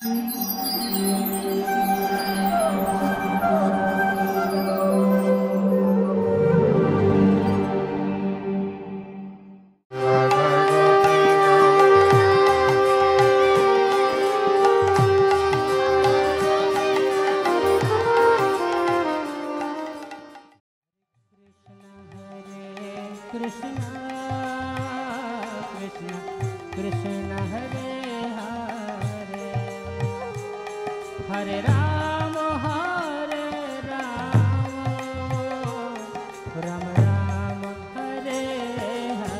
Hare Rama, Hare Rama, Rama Rama, Hare Hare.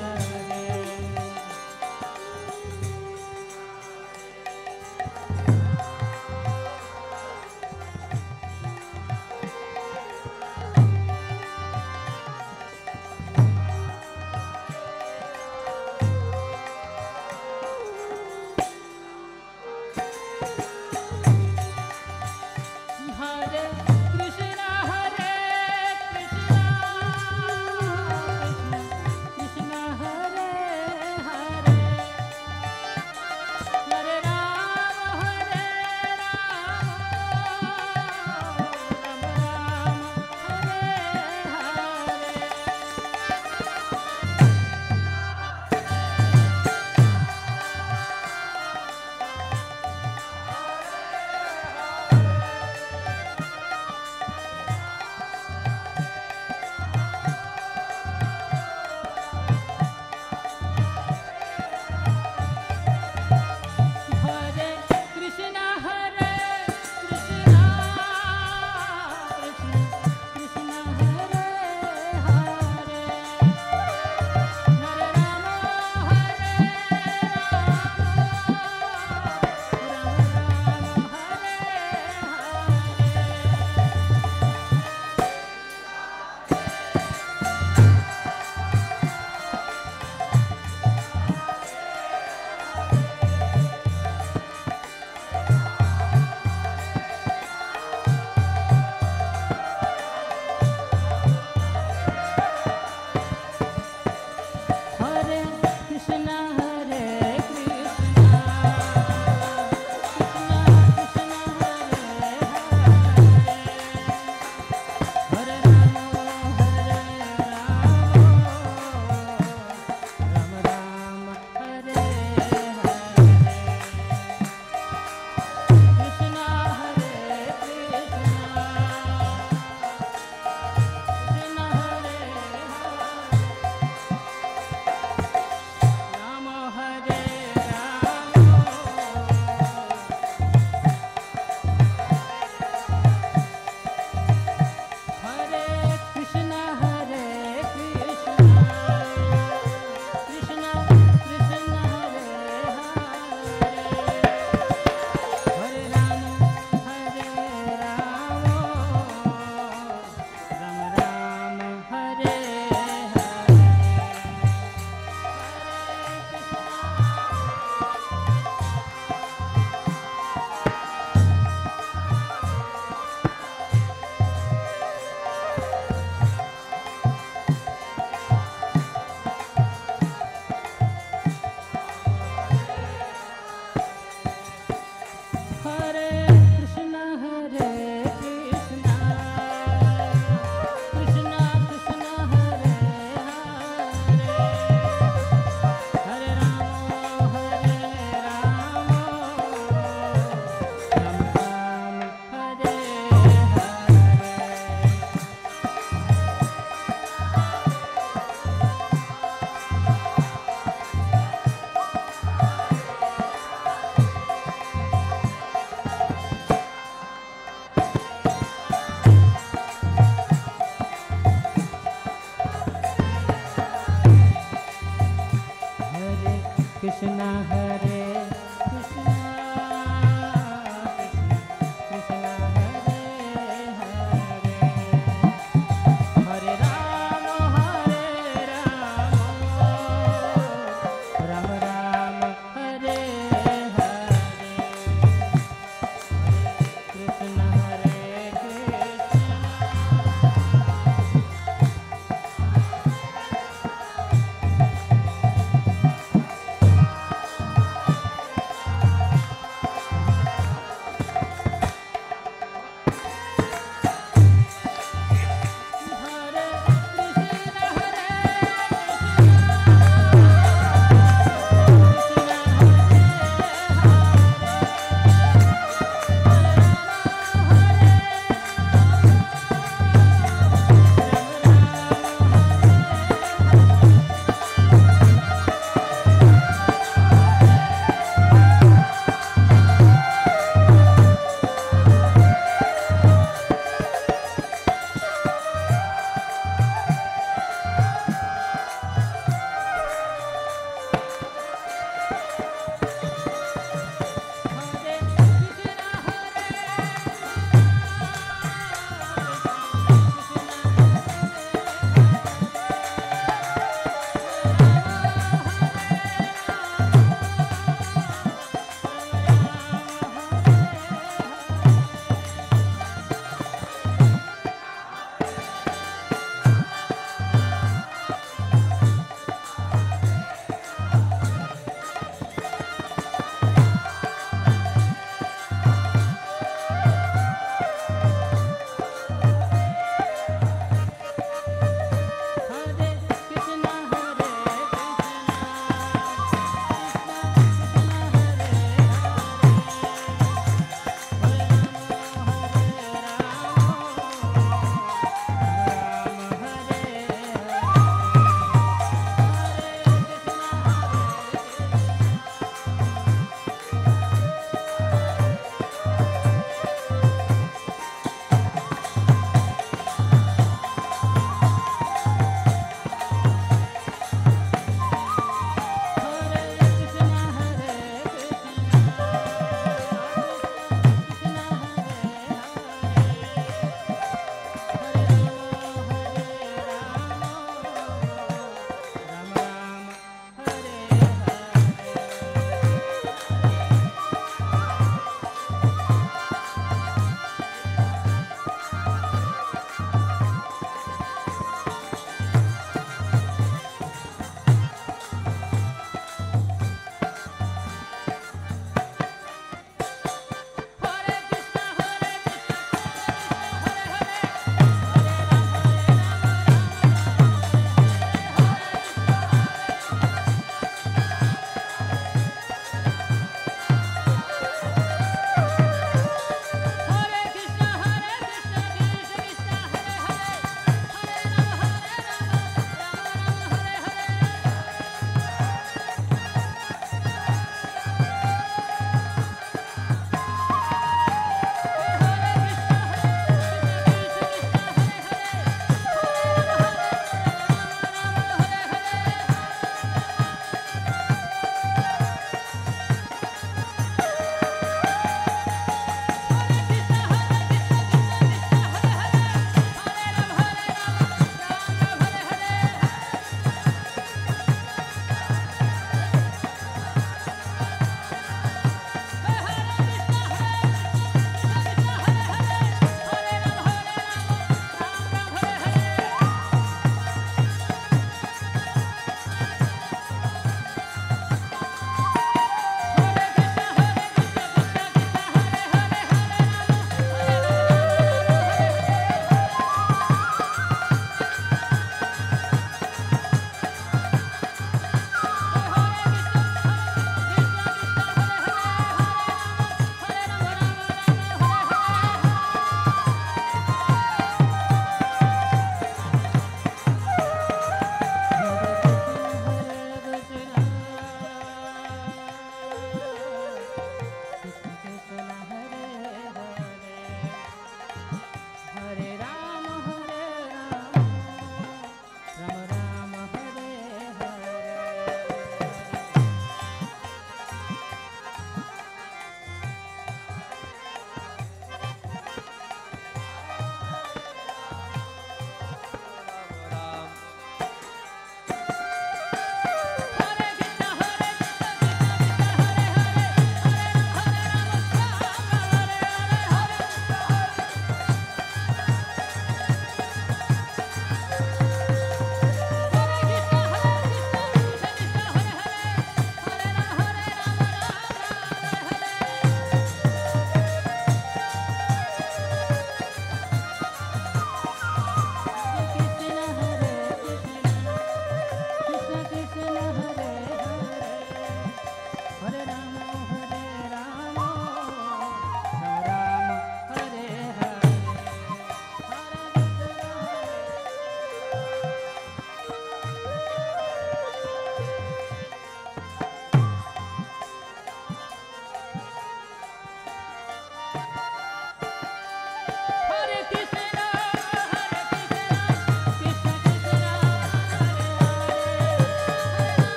Krishna Hare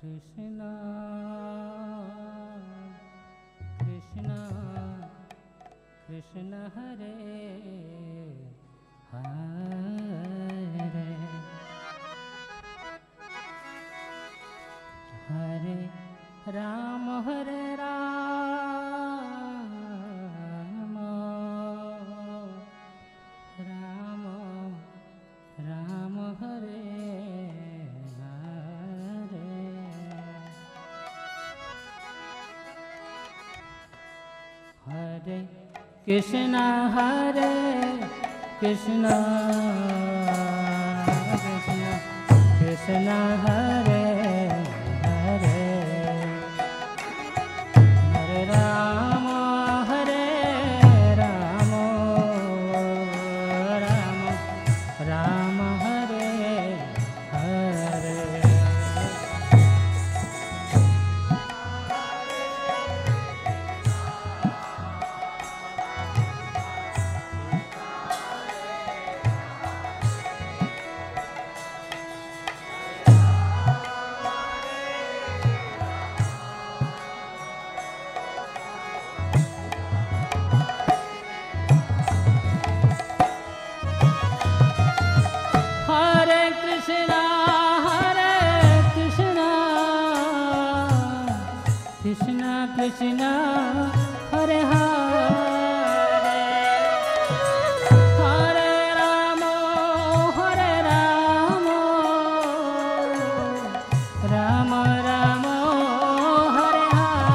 Krishna, Krishna, Krishna Hare, Hare, Hare Ram, Hare Ram, Ram, Ram, Hare Hare Krishna, Hare Krishna, Krishna Krishna, Hare Hare, Hare Rama, Hare Rama, Rama Rama, Hare Hare. Krishna, Krishna, Hare Hare, Hare Rama, Hare Rama, Rama Rama, Hare Hare.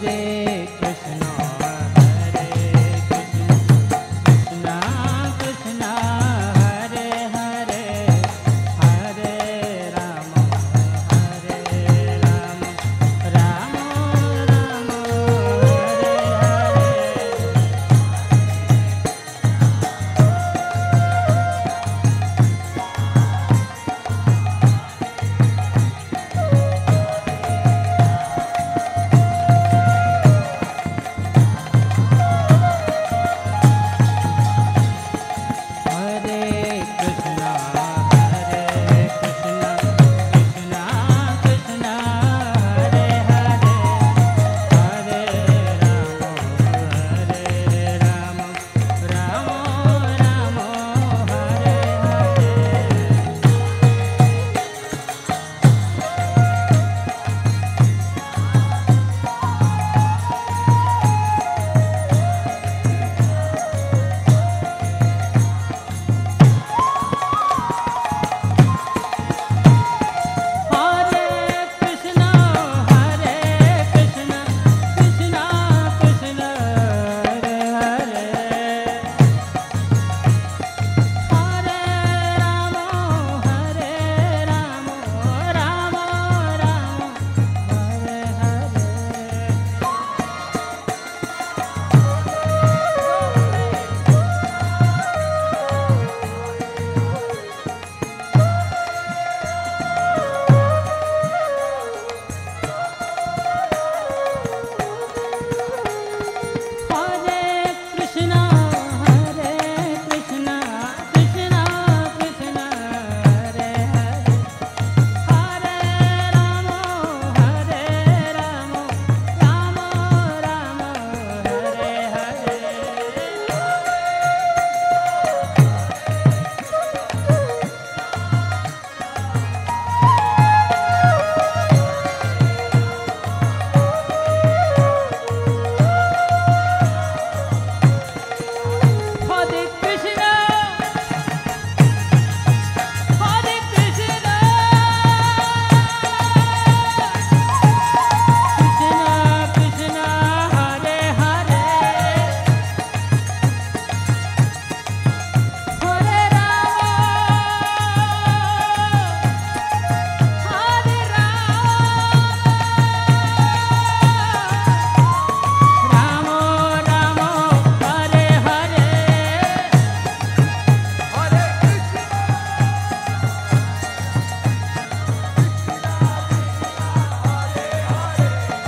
Hare Krishna, Hare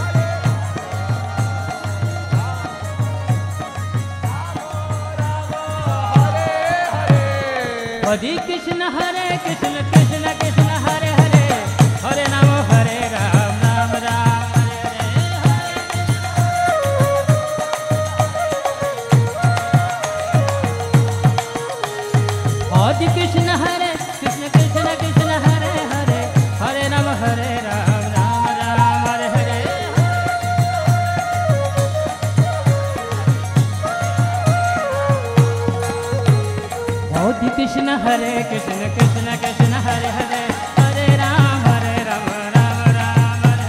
Krishna, Krishna Krishna, Hare Hare, Hare Rama, Hare Rama, Rama Rama, Hare Hare. Hare Krishna, Hare Krishna, Krishna Krishna, Hare Hare, Hare Rama, Hare Rama, Rama Rama, Hare Hare. Hare Krishna, Hare Krishna, Krishna Krishna, Hare Hare, Hare Ram, Hare Ram, Ram Ram, Hare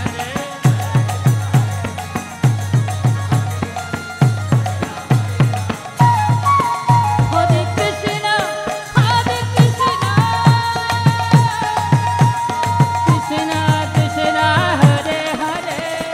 Hare. Hare Krishna, Hare Krishna, Krishna Krishna, Hare Hare, Hare Ram, Hare Ram.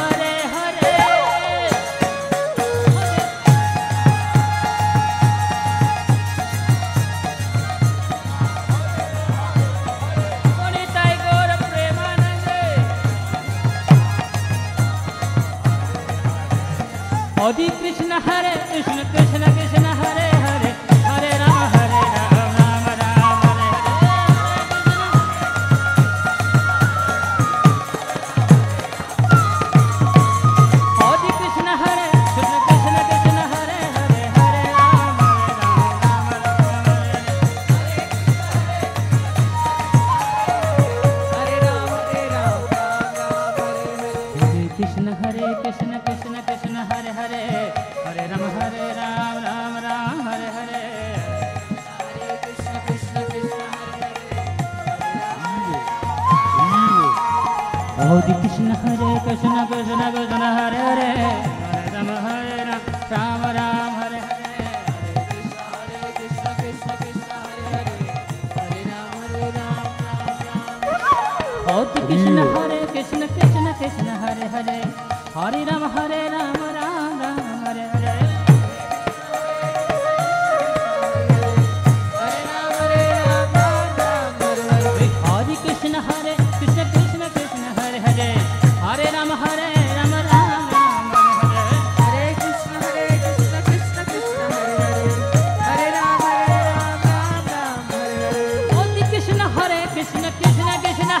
Hare Krishna, Hare Krishna, Krishna Krishna, Hare Hare, Hare Rama, Hare Rama, Rama Rama, Hare Hare. Hare Krishna, Hare Krishna, Krishna Krishna, Hare Hare, Hare Rama, Hare Rama, Rama Rama, Hare Hare. Hare Rama, Hare Rama, Rama Rama, Hare Hare. Krishna Krishna Krishna Hare Hare Hare Ram Ram Hare Hare Hare Krishna Krishna Krishna Hare Hare Hare Krishna Krishna Krishna Krishna Hare Hare Ram Ram Hare Hare Krishna Krishna Krishna Hare Hare Hare Ram Ram Ram Ram Hare Krishna Hare Krishna Krishna Krishna Hare Hare Hare Ram Ram Ram Hare Hare Hare Krishna Hare Krishna Krishna Krishna Hare Hare Hare Ram Ram Hare Krishna Krishna Krishna Hare Hare Hare Ram Ram Hare Hare Hare Krishna Hare Krishna Krishna Krishna Hare Hare Hare Ram Ram Ram Hare Krishna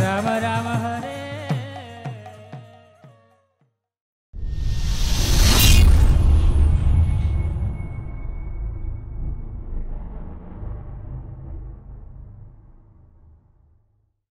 Rama Rama